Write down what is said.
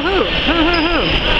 Wahoo! Hoo hoo hoo!